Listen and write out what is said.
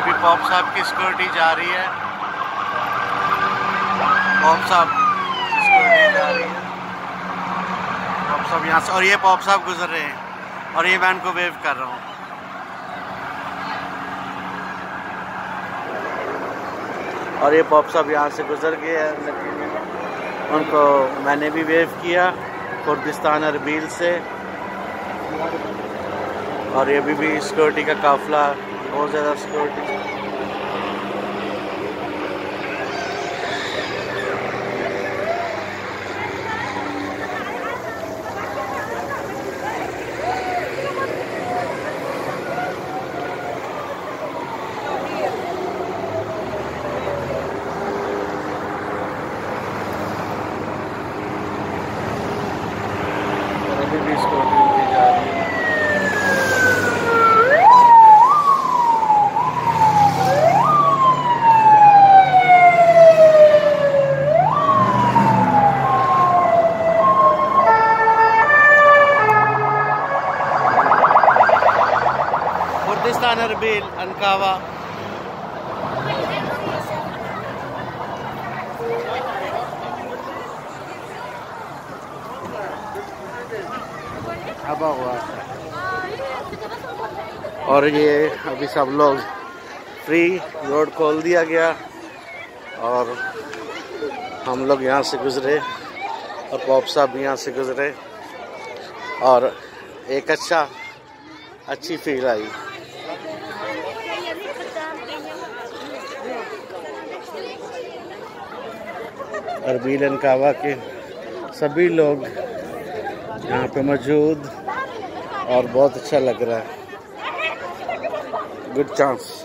अभी पॉप साहब की सिक्योरिटी जा रही है, पॉप साहब सिक्योरिटी जा रही है, पॉप साहब यहाँ से, और ये पॉप साहब गुजर रहे हैं और ये मैं उनको वेव कर रहा हूँ। और ये पॉप साहब यहाँ से गुजर गए हैं, उनको मैंने भी वेव किया कुर्दिस्तान अरबील से। और ये अभी भी सिक्योरिटी का काफिला, बहुत ज़्यादा सिक्योरिटी जा रही है। Erbil, Ankara। अब हुआ और ये अभी सब लोग फ्री रोड खोल दिया गया और हम लोग यहाँ से गुजरे और पॉप साहब भी यहाँ से गुजरे और एक अच्छी फील आई। अर्बील अनकावा के सभी लोग यहाँ पे मौजूद और बहुत अच्छा लग रहा है। Good chance.